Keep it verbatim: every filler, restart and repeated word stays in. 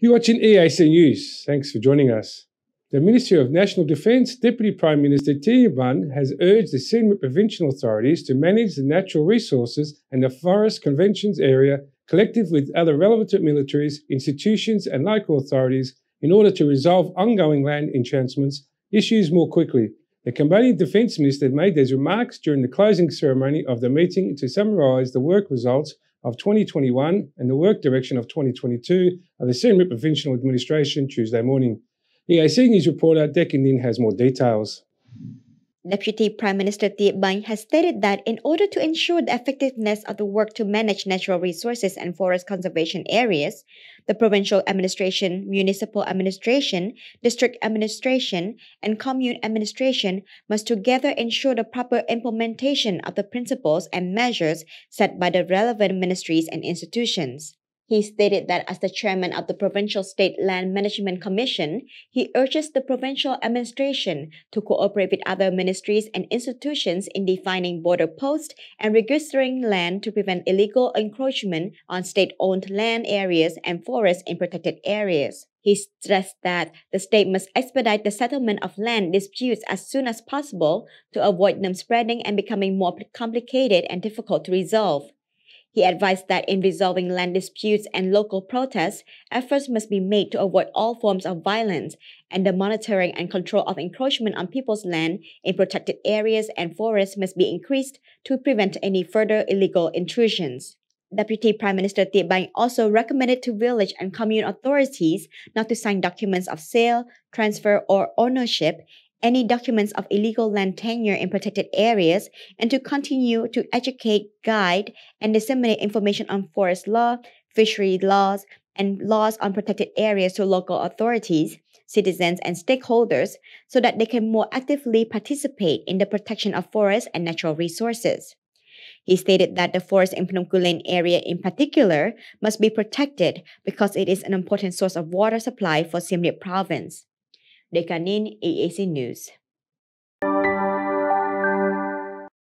You're watching E A C News. Thanks for joining us. The Ministry of National Defence Deputy Prime Minister Tea Banh has urged the Siem Reap provincial authorities to manage the natural resources and the Forest Conventions area collective with other relevant militaries, institutions and local authorities in order to resolve ongoing land entrenchments issues more quickly. The Cambodian Defence Minister made these remarks during the closing ceremony of the meeting to summarise the work results of twenty twenty-one and the work direction of twenty twenty-two of the Siem Reap Provincial Administration Tuesday morning. E A C News reporter Dekin has more details. Deputy Prime Minister Tea Banh has stated that in order to ensure the effectiveness of the work to manage natural resources and forest conservation areas, the provincial administration, municipal administration, district administration, and commune administration must together ensure the proper implementation of the principles and measures set by the relevant ministries and institutions. He stated that as the chairman of the Provincial State Land Management Commission, he urges the provincial administration to cooperate with other ministries and institutions in defining border posts and registering land to prevent illegal encroachment on state-owned land areas and forests in protected areas. He stressed that the state must expedite the settlement of land disputes as soon as possible to avoid them spreading and becoming more complicated and difficult to resolve. He advised that in resolving land disputes and local protests, efforts must be made to avoid all forms of violence, and the monitoring and control of encroachment on people's land in protected areas and forests must be increased to prevent any further illegal intrusions. Deputy Prime Minister Tea Banh also recommended to village and commune authorities not to sign documents of sale, transfer or ownership, any documents of illegal land tenure in protected areas, and to continue to educate, guide, and disseminate information on forest law, fishery laws, and laws on protected areas to local authorities, citizens, and stakeholders so that they can more actively participate in the protection of forests and natural resources. He stated that the forest in Phnom Kulen area in particular must be protected because it is an important source of water supply for Siem Reap province. Dekin, E A C News.